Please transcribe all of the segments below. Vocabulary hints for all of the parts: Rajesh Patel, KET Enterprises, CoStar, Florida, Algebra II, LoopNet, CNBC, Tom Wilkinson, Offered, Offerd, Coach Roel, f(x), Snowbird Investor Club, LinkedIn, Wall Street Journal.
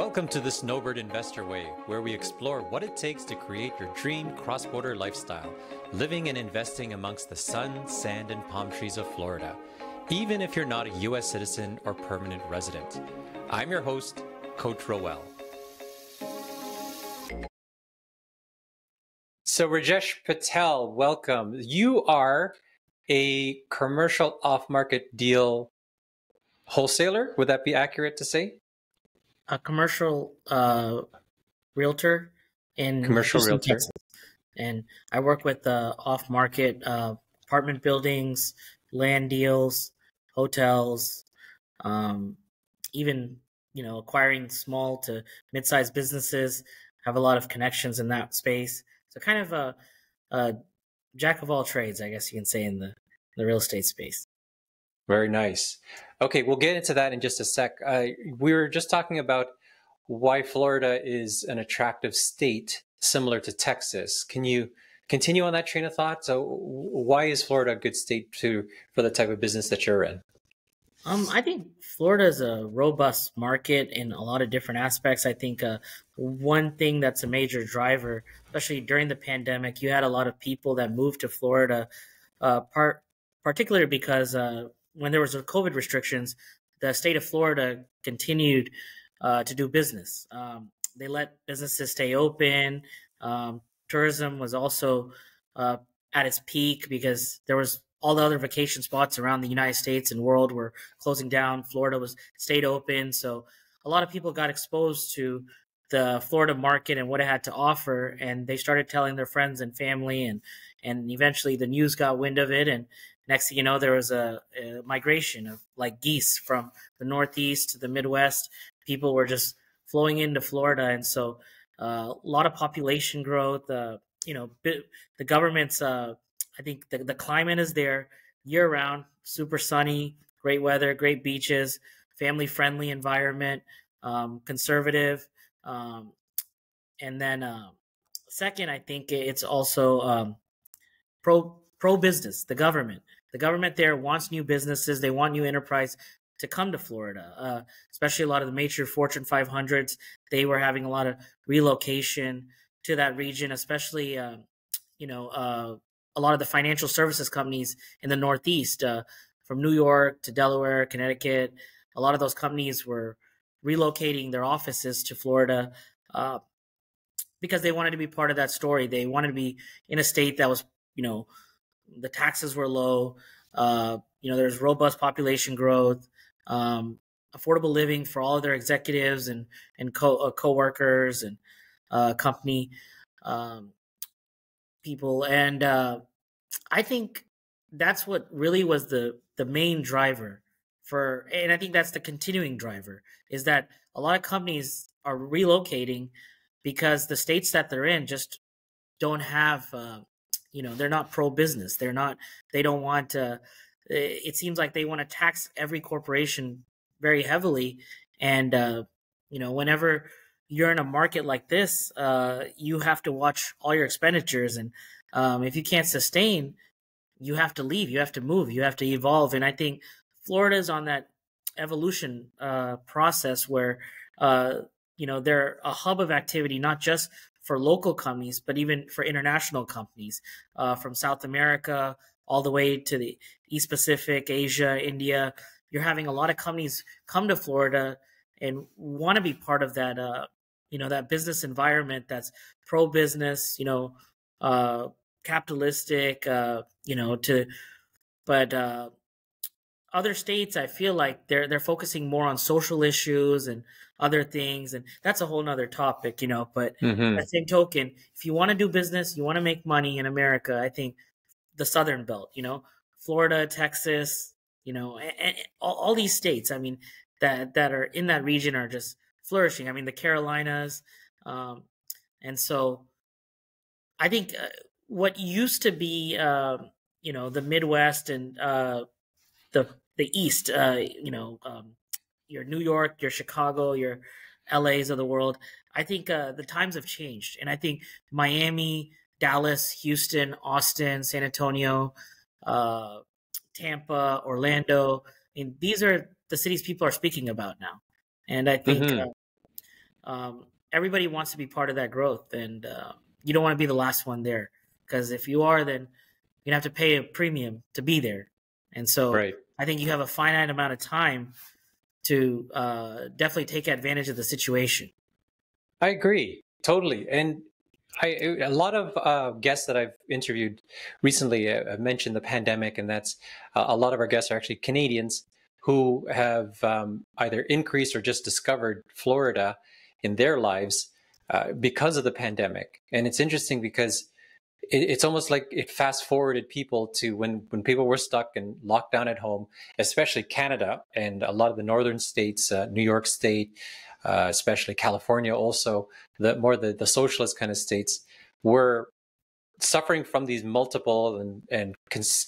Welcome to the Snowbird Investor Way, where we explore what it takes to create your dream cross-border lifestyle, living and investing amongst the sun, sand, and palm trees of Florida, even if you're not a U.S. citizen or permanent resident. I'm your host, Coach Roel. So Rajesh Patel, welcome. You are a commercial off-market deal wholesaler. Would that be accurate to say? A commercial realtor in commercial Houston, realtor, Texas. And I work with off-market apartment buildings, land deals, hotels, even acquiring small to mid-sized businesses. I have a lot of connections in that space, so kind of a jack of all trades, I guess you can say, in the real estate space. Very nice. Okay, we'll get into that in just a sec. We were just talking about why Florida is an attractive state similar to Texas. Can you continue on that train of thought? So why is Florida a good state for the type of business that you're in? I think Florida is a robust market in a lot of different aspects. I think one thing that's a major driver, especially during the pandemic, you had a lot of people that moved to Florida, particularly because when there was COVID restrictions, the state of Florida continued to do business. They let businesses stay open. Tourism was also at its peak because there was all the other vacation spots around the United States and world were closing down. Florida stayed open. So a lot of people got exposed to the Florida market and what it had to offer. And they started telling their friends and family, and eventually the news got wind of it. And next thing you know, there was a migration of like geese from the Northeast to the Midwest. People were just flowing into Florida. And so a lot of population growth, the government's, I think the climate is there year round, super sunny, great weather, great beaches, family friendly environment, conservative. And then second, I think it's also pro business, the government. The government there wants new businesses. They want new enterprise to come to Florida, especially a lot of the major Fortune 500s. They were having a lot of relocation to that region, especially, a lot of the financial services companies in the Northeast, from New York to Delaware, Connecticut. A lot of those companies were relocating their offices to Florida because they wanted to be part of that story. They wanted to be in a state that was, the taxes were low. There's robust population growth, affordable living for all of their executives and coworkers and company people. And I think that's what really was the main driver for, and I think that's the continuing driver, is that a lot of companies are relocating because the states that they're in just don't have, they're not pro-business. They're not, they don't want to, it seems like they want to tax every corporation very heavily. And, whenever you're in a market like this, you have to watch all your expenditures. And if you can't sustain, you have to leave, you have to move, you have to evolve. And I think Florida is on that evolution process where, they're a hub of activity, not just for local companies, but even for international companies from South America all the way to the East Pacific, Asia, India. You're having a lot of companies come to Florida and want to be part of that, that business environment that's pro-business, capitalistic, but other states, I feel like they're focusing more on social issues and other things, and that's a whole nother topic, But At the same token, if you want to do business, you want to make money in America, I think the Southern Belt, Florida, Texas, and all these states, I mean, that are in that region are just flourishing. I mean, the Carolinas, and so I think what used to be, the Midwest and the East, your New York, your Chicago, your LAs of the world. I think the times have changed. And I think Miami, Dallas, Houston, Austin, San Antonio, Tampa, Orlando. I mean, these are the cities people are speaking about now. And I think everybody wants to be part of that growth, and you don't want to be the last one there, because if you are, then you'd have to pay a premium to be there. And so right. I think you have a finite amount of time to definitely take advantage of the situation. I agree. Totally. And a lot of guests that I've interviewed recently mentioned the pandemic, and that's a lot of our guests are actually Canadians who have either increased or just discovered Florida in their lives because of the pandemic. And it's interesting because it's almost like it fast forwarded people to when people were stuck and locked down at home, especially Canada and a lot of the northern states, New York State, especially California, also the socialist kind of states were suffering from these multiple and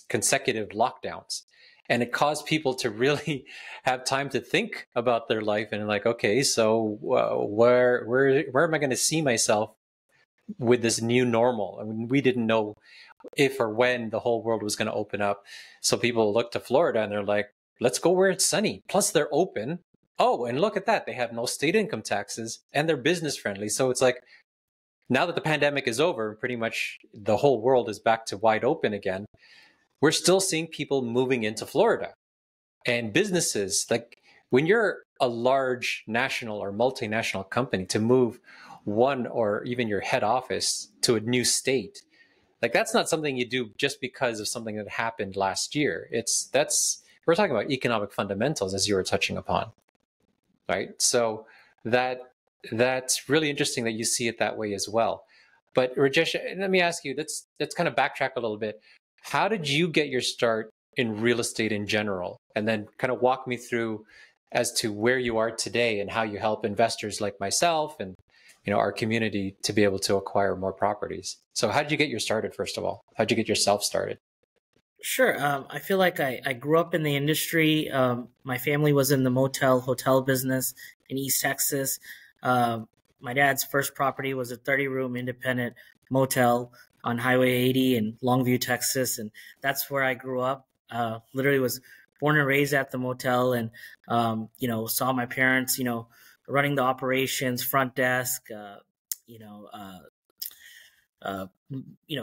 consecutive lockdowns. And it caused people to really have time to think about their life and like, okay, so where am I going to see myself with this new normal? I mean, we didn't know if or when the whole world was going to open up. So people look to Florida and they're like, let's go where it's sunny. Plus they're open. Oh, and look at that. They have no state income taxes and they're business friendly. So it's like, now that the pandemic is over, pretty much the whole world is back to wide open again. We're still seeing people moving into Florida and businesses. Like when you're a large national or multinational company, to move one or even your head office to a new state, like that's not something you do just because of something that happened last year. We're talking about economic fundamentals, as you were touching upon, right? So that's really interesting that you see it that way as well. But Rajesh, let me ask you, let's kind of backtrack a little bit. How did you get your start in real estate in general? And then kind of walk me through as to where you are today and how you help investors like myself and our community to be able to acquire more properties. So how did you get your started, first of all? How did you get yourself started? Sure. I feel like I grew up in the industry. My family was in the motel, hotel business in East Texas. My dad's first property was a 30-room independent motel on Highway 80 in Longview, Texas. And that's where I grew up. Literally was born and raised at the motel, and, saw my parents, running the operations, front desk,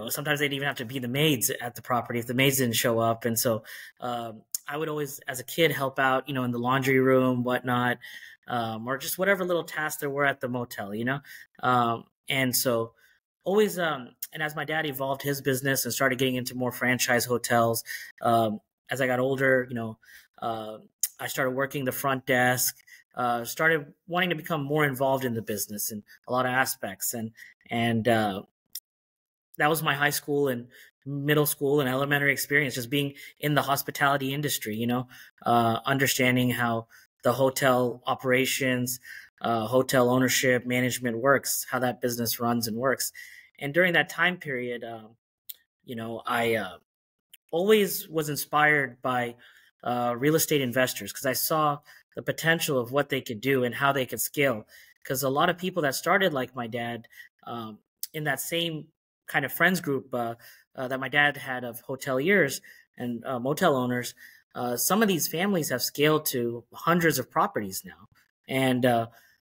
sometimes they'd even have to be the maids at the property if the maids didn't show up. And so I would always, as a kid, help out, in the laundry room, whatnot, or just whatever little tasks there were at the motel, and so always, and as my dad evolved his business and started getting into more franchise hotels, as I got older, I started working the front desk, started wanting to become more involved in the business in a lot of aspects. And that was my high school and middle school and elementary experience, just being in the hospitality industry, understanding how the hotel operations, hotel ownership, management works, how that business runs and works. And during that time period, I always was inspired by real estate investors, because I saw the potential of what they could do and how they could scale. Because a lot of people that started like my dad in that same kind of friends group that my dad had of hoteliers and motel owners, some of these families have scaled to hundreds of properties now.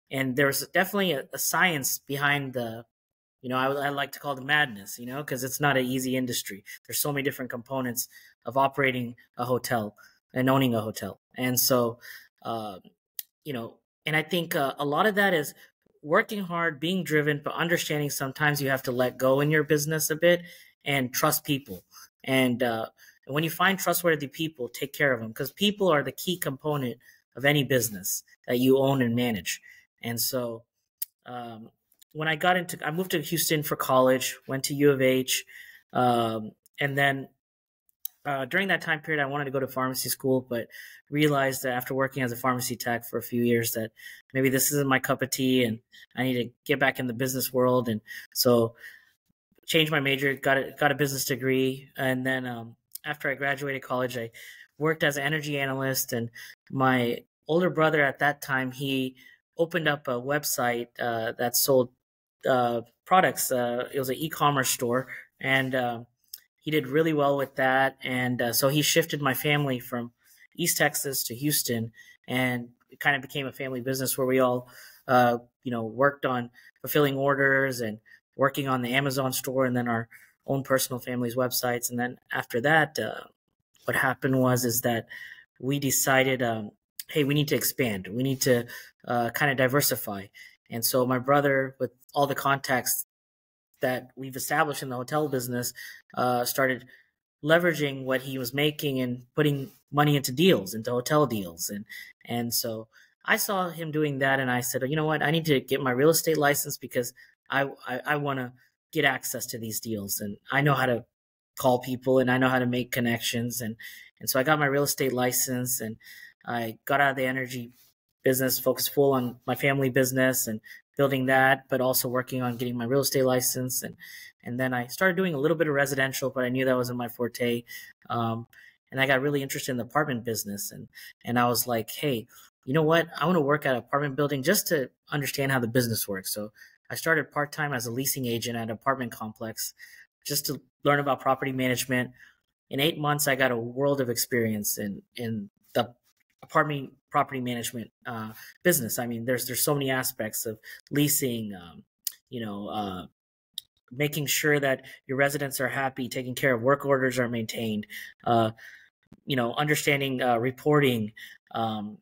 And there's definitely a science behind the, I like to call it the madness, because it's not an easy industry. There's so many different components of operating a hotel and owning a hotel. And so, and I think a lot of that is working hard, being driven, but understanding sometimes you have to let go in your business a bit and trust people. And when you find trustworthy people, take care of them, because people are the key component of any business that you own and manage. And so when I moved to Houston for college, went to U of H, and then during that time period, I wanted to go to pharmacy school, but realized that after working as a pharmacy tech for a few years that maybe this isn't my cup of tea and I need to get back in the business world. And so changed my major, got a business degree. And then after I graduated college, I worked as an energy analyst. And my older brother at that time, he opened up a website that sold products. It was an e-commerce store. And he did really well with that. And so he shifted my family from East Texas to Houston, and it kind of became a family business where we all worked on fulfilling orders and working on the Amazon store and then our own personal family's websites. And then after that, what happened was that we decided, hey, we need to expand. We need to kind of diversify. And so my brother, with all the contacts that we've established in the hotel business, started leveraging what he was making and putting money into deals, into hotel deals. And so I saw him doing that, and I said, you know what, I need to get my real estate license because I want to get access to these deals, and I know how to call people and I know how to make connections. And so I got my real estate license, and I got out of the energy business, focused full on my family business and building that, but also working on getting my real estate license. And then I started doing a little bit of residential, but I knew that wasn't my forte. And I got really interested in the apartment business. And I was like, hey, you know what? I want to work at an apartment building just to understand how the business works. So I started part-time as a leasing agent at an apartment complex just to learn about property management. In 8 months, I got a world of experience in the apartment property management business. I mean, there's so many aspects of leasing, making sure that your residents are happy, taking care of work orders are maintained, understanding reporting, and,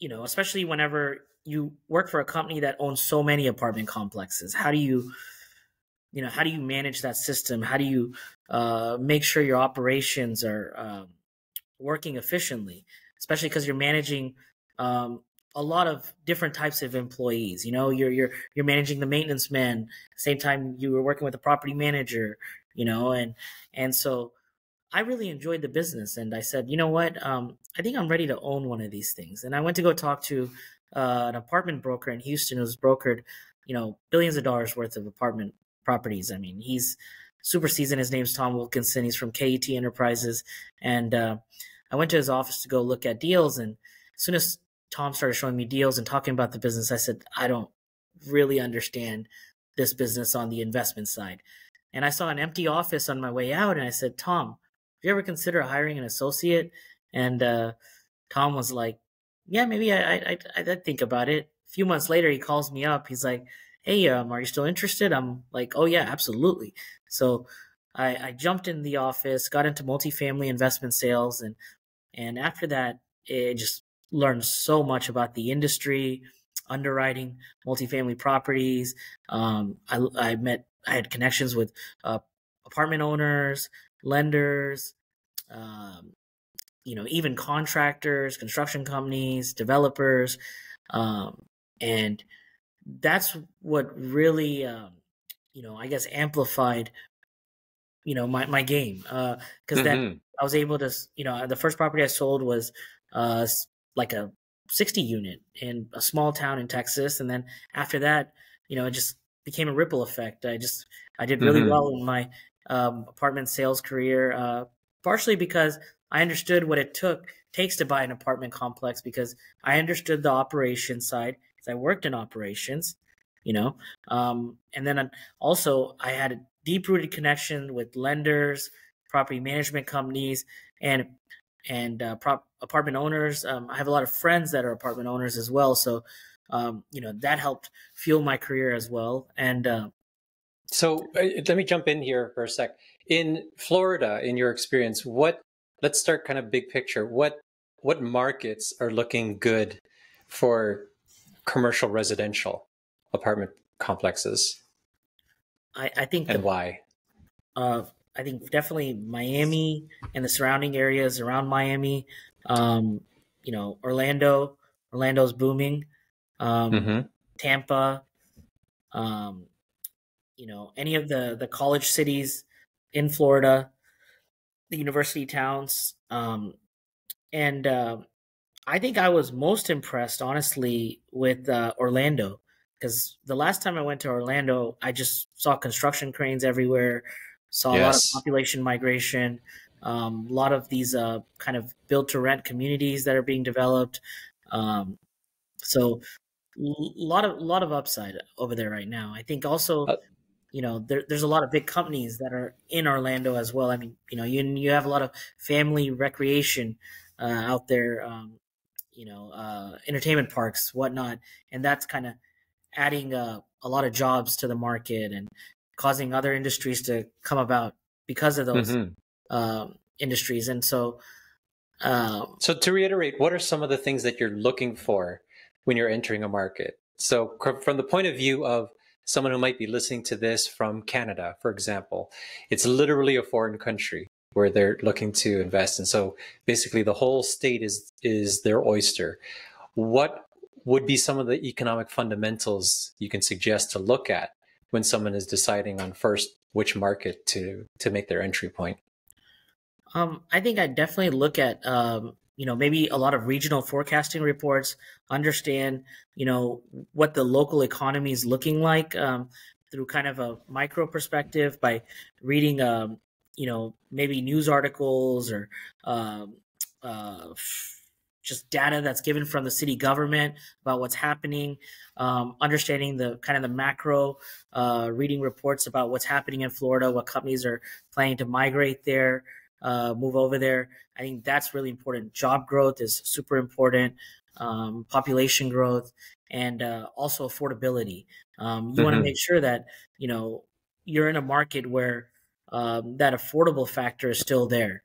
especially whenever you work for a company that owns so many apartment complexes. How do you, how do you manage that system? How do you make sure your operations are working efficiently, especially because you're managing a lot of different types of employees. You're managing the maintenance man, same time you were working with a property manager, and so I really enjoyed the business. And I said, you know what, I think I'm ready to own one of these things. And I went to go talk to an apartment broker in Houston who's brokered, billions of dollars worth of apartment properties. I mean, he's super seasoned. His name's Tom Wilkinson. He's from KET Enterprises. And I went to his office to go look at deals. And as soon as Tom started showing me deals and talking about the business, I said, I don't really understand this business on the investment side. And I saw an empty office on my way out. And I said, Tom, do you ever consider hiring an associate? And Tom was like, yeah, maybe I think about it. A few months later, he calls me up. He's like, hey, are you still interested? I'm like, oh, yeah, absolutely. So I jumped in the office, got into multifamily investment sales. And after that, it just learned so much about the industry, underwriting multifamily properties. I had connections with apartment owners, lenders, even contractors, construction companies, developers. And that's what really, I guess amplified, my game. 'Cause then I was able to, the first property I sold was like a 60 unit in a small town in Texas. And then after that, it just became a ripple effect. I did really well in my apartment sales career, partially because I understood what it takes to buy an apartment complex, because I understood the operations side because I worked in operations, and then also I had a deep-rooted connection with lenders, property management companies, and apartment owners. I have a lot of friends that are apartment owners as well, so that helped fuel my career as well. And so let me jump in here for a sec. In Florida, in your experience, let's start kind of big picture. What markets are looking good for commercial residential apartment complexes? I think, and why? I think definitely Miami and the surrounding areas around Miami. Orlando's booming. Tampa. Any of the college cities in Florida, the university towns. I think I was most impressed, honestly, with Orlando, because the last time I went to Orlando, I just saw construction cranes everywhere, saw a lot of population migration, a lot of these kind of build-to-rent communities that are being developed. So a lot of upside over there right now. I think also... there's a lot of big companies that are in Orlando as well. I mean, you have a lot of family recreation out there. entertainment parks, whatnot. And that's kind of adding a lot of jobs to the market and causing other industries to come about because of those industries. And so, so to reiterate, what are some of the things that you're looking for when you're entering a market? So from the point of view of someone who might be listening to this from Canada, for example, it's literally a foreign country where they're looking to invest. And so basically the whole state is their oyster. What would be some of the economic fundamentals you can suggest to look at when someone is deciding on first which market to make their entry point? I think I'd definitely look at, maybe a lot of regional forecasting reports, understand, what the local economy is looking like through kind of a micro perspective by reading, maybe news articles or just data that's given from the city government about what's happening, understanding the kind of the macro, reading reports about what's happening in Florida, what companies are planning to migrate there, move over there. I think that's really important. Job growth is super important, population growth, and also affordability. You want to make sure that, you're in a market where that affordable factor is still there,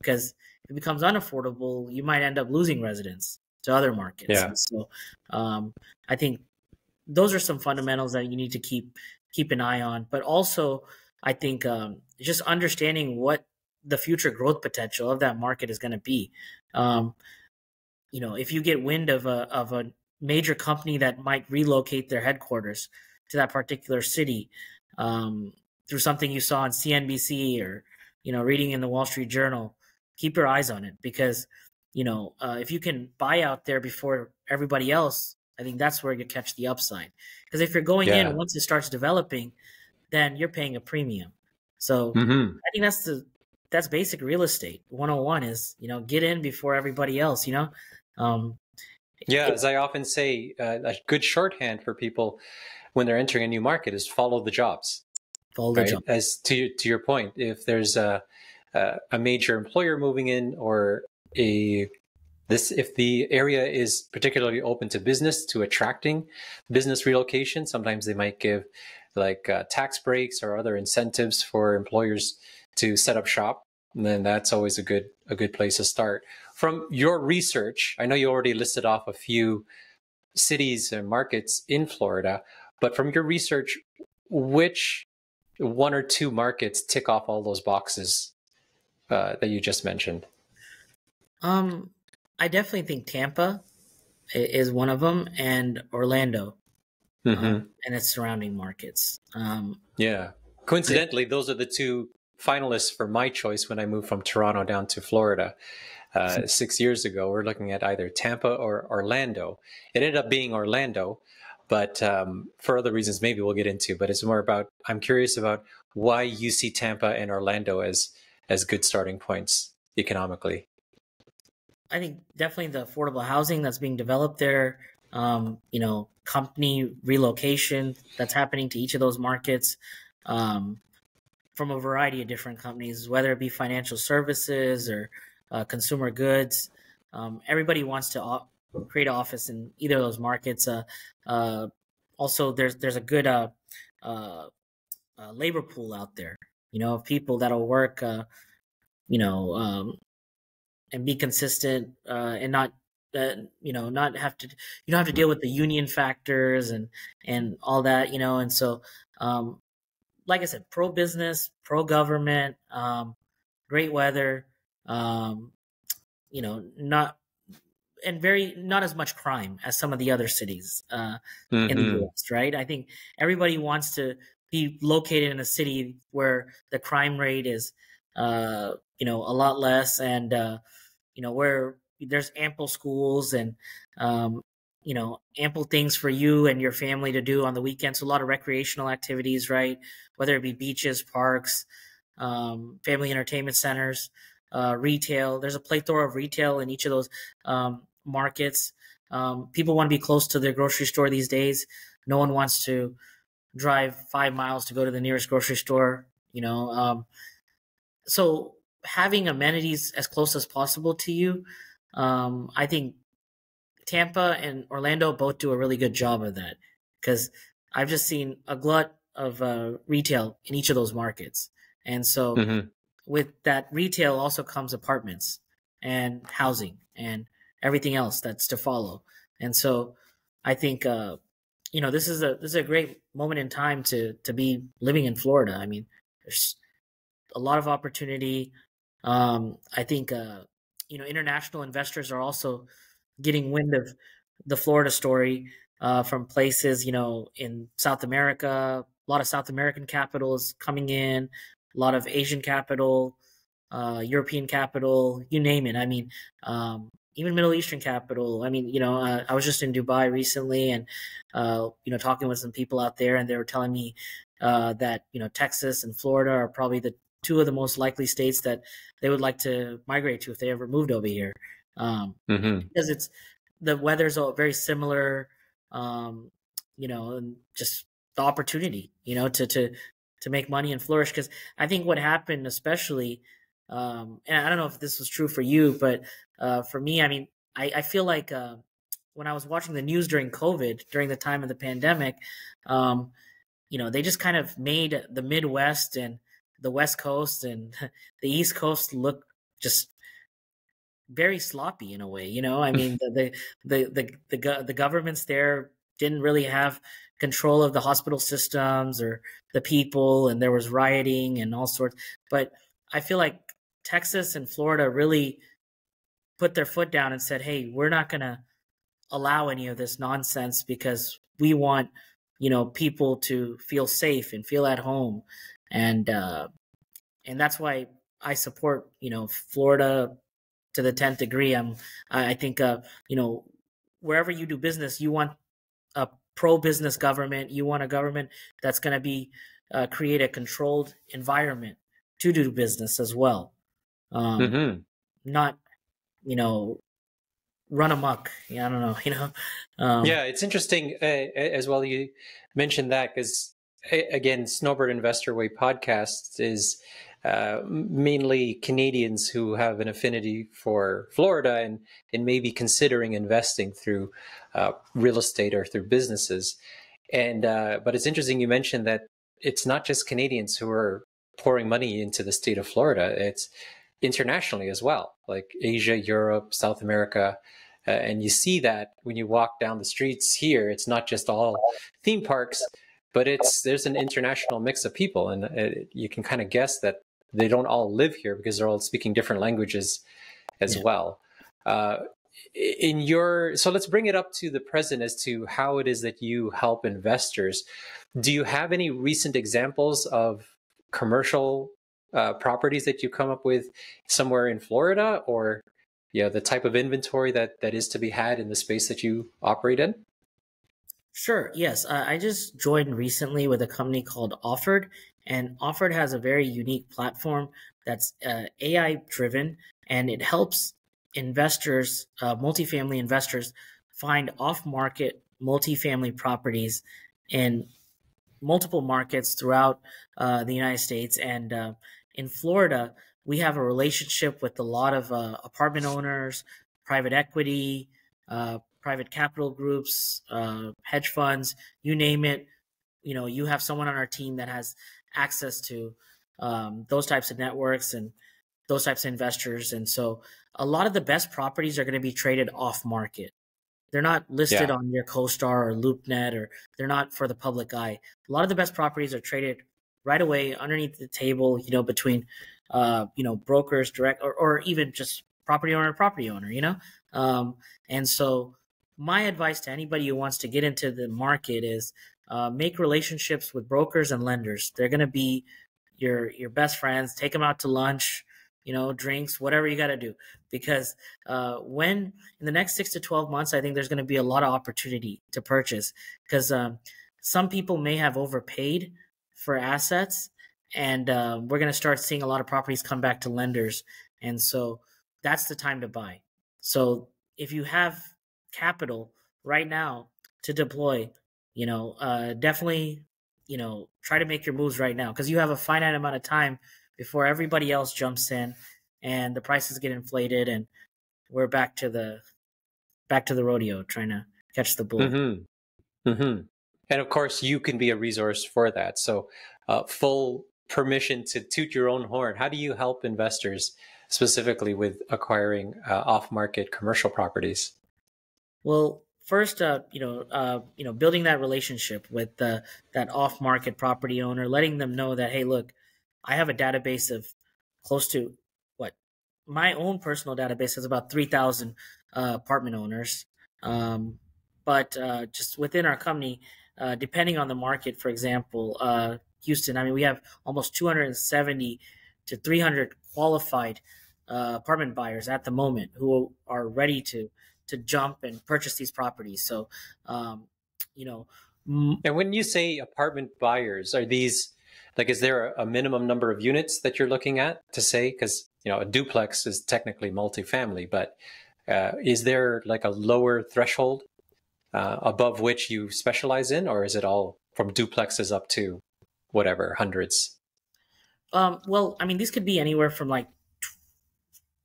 because if it becomes unaffordable, you might end up losing residents to other markets. Yeah. So I think those are some fundamentals that you need to keep an eye on. But also, I think just understanding what the future growth potential of that market is going to be. If you get wind of a major company that might relocate their headquarters to that particular city through something you saw on CNBC or reading in the Wall Street Journal, keep your eyes on it, because if you can buy out there before everybody else, I think that's where you catch the upside. Because if you're going in once it starts developing, then you're paying a premium. So I think that's basic real estate 101 is, get in before everybody else, as I often say, a good shorthand for people when they're entering a new market is follow the jobs. Follow the jobs. As to your point, if there's a major employer moving in, or if the area is particularly open to business, to attracting business relocation, sometimes they might give like tax breaks or other incentives for employers to set up shop, and then that's always a good place to start. From your research, I know you already listed off a few cities and markets in Florida, but from your research, which one or two markets tick off all those boxes that you just mentioned? I definitely think Tampa is one of them, and Orlando and its surrounding markets. Coincidentally, those are the two finalists for my choice when I moved from Toronto down to Florida 6 years ago. We're looking at either Tampa or Orlando. It ended up being Orlando, but for other reasons maybe we'll get into. But it's more about, I'm curious about why you see Tampa and Orlando as good starting points economically. I think definitely the affordable housing that's being developed there, company relocation that's happening to each of those markets, from a variety of different companies, whether it be financial services or consumer goods. Everybody wants to create an office in either of those markets. Also, there's a good labor pool out there, of people that'll work, and be consistent and not, not have to, you don't have to deal with the union factors and all that, and so, like I said, pro-business, pro-government, great weather, not as much crime as some of the other cities in the U.S., right? I think everybody wants to be located in a city where the crime rate is, a lot less, and, where there's ample schools and, ample things for you and your family to do on the weekends. So a lot of recreational activities, right? Whether it be beaches, parks, family entertainment centers, retail. There's a plethora of retail in each of those markets. People want to be close to their grocery store these days. No one wants to drive 5 miles to go to the nearest grocery store, so having amenities as close as possible to you, I think Tampa and Orlando both do a really good job of that, because I've just seen a glut of retail in each of those markets. And so with that retail also comes apartments and housing and everything else that's to follow. And so I think, you know, this is a great moment in time to be living in Florida. I mean, there's a lot of opportunity. I think, you know, international investors are also getting wind of the Florida story from places, you know, in South America. A lot of South American capital is coming in, a lot of Asian capital, European capital, you name it. I mean, even Middle Eastern capital. I mean, you know, I was just in Dubai recently and, you know, talking with some people out there, and they were telling me that, you know, Texas and Florida are probably the two of the most likely states that they would like to migrate to if they ever moved over here. Because the weather's all very similar, you know, and just the opportunity, you know, to make money and flourish. Because I think what happened, especially, and I don't know if this was true for you, but for me, I mean, I feel like when I was watching the news during COVID, during the time of the pandemic, you know, they just kind of made the Midwest and the West Coast and the East Coast look just very sloppy in a way. You know, I mean, the governments there didn't really have control of the hospital systems or the people, and there was rioting and all sorts. But I feel like Texas and Florida really put their foot down and said, hey, we're not going to allow any of this nonsense, because we want, you know, people to feel safe and feel at home. And that's why I support, you know, Florida to the 10th degree. I think, you know, wherever you do business, you want a pro-business government. You want a government that's going to be create a controlled environment to do business as well. Not, you know, run amok. Yeah, I don't know, you know. Yeah, it's interesting as well you mentioned that, because again, Snowbird Investor Way podcast is mainly Canadians who have an affinity for Florida and maybe considering investing through real estate or through businesses. And but it's interesting you mentioned that it's not just Canadians who are pouring money into the state of Florida. It's internationally as well, like Asia, Europe, South America. And you see that when you walk down the streets here, it's not just all theme parks, but there's an international mix of people. And you can kind of guess that they don't all live here because they're all speaking different languages as well. So let's bring it up to the present as to how it is that you help investors. Do you have any recent examples of commercial properties that you come up with somewhere in Florida, or, you know, the type of inventory that is to be had in the space that you operate in? Sure. Yes. I just joined recently with a company called Offered, and Offered has a very unique platform that's AI driven, and it helps investors, multifamily investors, find off-market multifamily properties in multiple markets throughout the United States. And in Florida, we have a relationship with a lot of apartment owners, private equity, private capital groups, hedge funds, you name it. You know, you have someone on our team that has access to those types of networks and those types of investors. And so a lot of the best properties are going to be traded off market. They're not listed on your CoStar or LoopNet, or they're not for the public eye. A lot of the best properties are traded right away underneath the table, you know, between, you know, brokers, direct, or even just property owner, you know? And so my advice to anybody who wants to get into the market is make relationships with brokers and lenders. They're going to be your best friends. Take them out to lunch, you know, drinks, whatever you got to do, because when in the next 6 to 12 months, I think there's going to be a lot of opportunity to purchase, because some people may have overpaid for assets, and we're going to start seeing a lot of properties come back to lenders. And so that's the time to buy. So if you have capital right now to deploy, you know, definitely, you know, try to make your moves right now, because you have a finite amount of time before everybody else jumps in and the prices get inflated and we're back to the back to the rodeo, trying to catch the bull. Mm-hmm. Mm-hmm. And of course, you can be a resource for that. So full permission to toot your own horn. How do you help investors specifically with acquiring off-market commercial properties? Well, first, building that relationship with that off-market property owner, letting them know that, hey, look, I have a database of close to my own personal database has about 3,000 apartment owners. But just within our company, depending on the market, for example, Houston, I mean, we have almost 270 to 300 qualified apartment buyers at the moment who are ready to jump and purchase these properties. So, And when you say apartment buyers, are these, like, is there a minimum number of units that you're looking at to say? Because, a duplex is technically multifamily, but is there like a lower threshold above which you specialize in, or is it all from duplexes up to whatever, hundreds? Well, I mean, these could be anywhere from like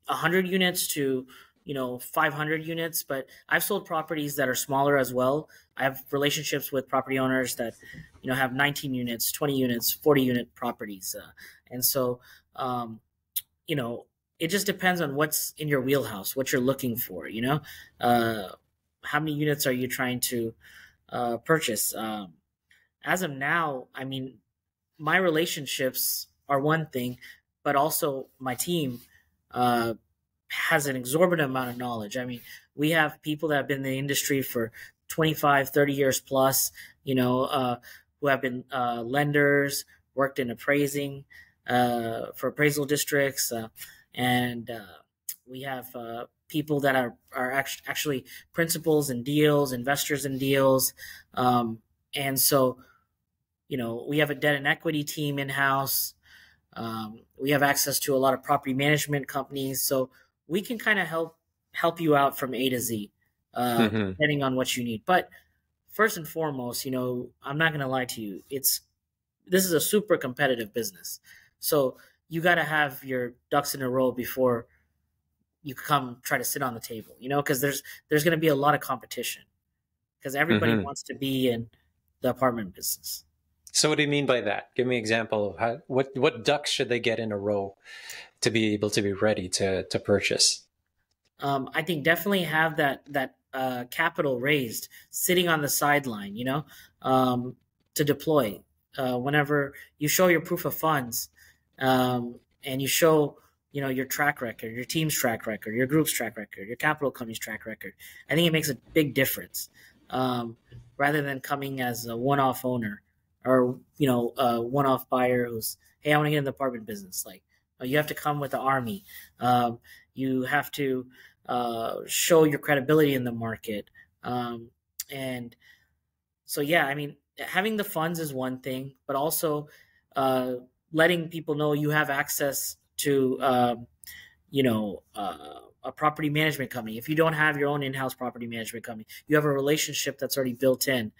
100 units to, 500 units, but I've sold properties that are smaller as well. I have relationships with property owners that, have 19 units, 20 units, 40 unit properties. It just depends on what's in your wheelhouse, what you're looking for, how many units are you trying to purchase? As of now, I mean, my relationships are one thing, but also my team has an exorbitant amount of knowledge. I mean, we have people that have been in the industry for 25, 30 years plus, who have been lenders, worked in appraising, for appraisal districts. We have people that are actually principals in deals, investors in deals. We have a debt and equity team in-house. We have access to a lot of property management companies. So we can kind of help you out from A to Z, depending on what you need. But first and foremost, I'm not going to lie to you. This is a super competitive business. So you got to have your ducks in a row before you come try to sit on the table, because there's going to be a lot of competition because everybody wants to be in the apartment business. So what do you mean by that? Give me an example of how, what ducks should they get in a row to be able to be ready to purchase? I think definitely have that capital raised sitting on the sideline, to deploy. Whenever you show your proof of funds, and you show, your track record, your team's track record, your group's track record, your capital company's track record, I think it makes a big difference, rather than coming as a one-off owner or, a one-off buyer who's, hey, I want to get in the apartment business. Like, you have to come with the army. You have to show your credibility in the market. Having the funds is one thing, but also letting people know you have access to, a property management company. If you don't have your own in-house property management company, you have a relationship that's already built in.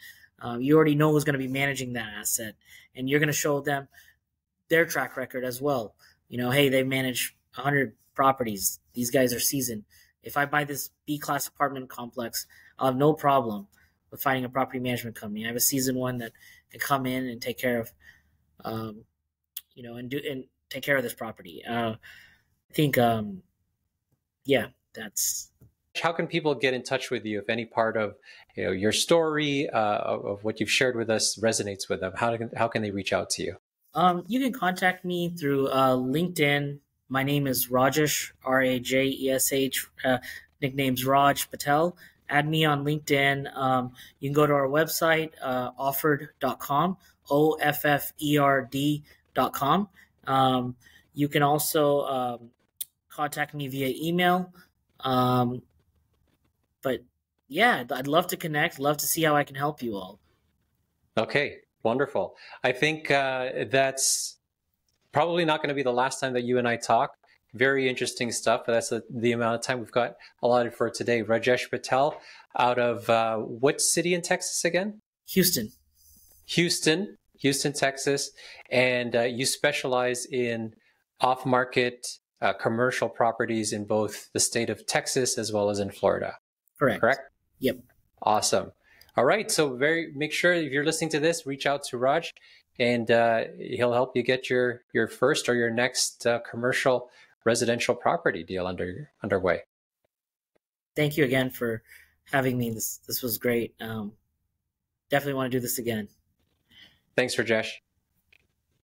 You already know who's going to be managing that asset, and you're going to show them their track record as well. Hey, they manage 100 properties. These guys are seasoned. If I buy this B-class apartment complex, I'll have no problem with finding a property management company. I have a seasoned one that can come in and take care of, take care of this property. I think, that's. How can people get in touch with you if any part of, your story of what you've shared with us resonates with them? How can they reach out to you? You can contact me through LinkedIn. My name is Rajesh, R-A-J-E-S-H, nickname's Raj Patel. Add me on LinkedIn. You can go to our website, offerd.com, OFFERD.com. You can also contact me via email. I'd love to connect, love to see how I can help you all. Okay, wonderful. I think that's probably not going to be the last time that you and I talk. Very interesting stuff, but that's the amount of time we've got allotted for today. Rajesh Patel out of what city in Texas again? Houston. Houston, Texas. And you specialize in off-market commercial properties in both the state of Texas as well as in Florida. Correct? Yep. Awesome. All right. So make sure if you're listening to this, reach out to Raj, and he'll help you get your first or your next commercial residential property deal underway. Thank you again for having me. This was great. Definitely want to do this again. Thanks, Rajesh.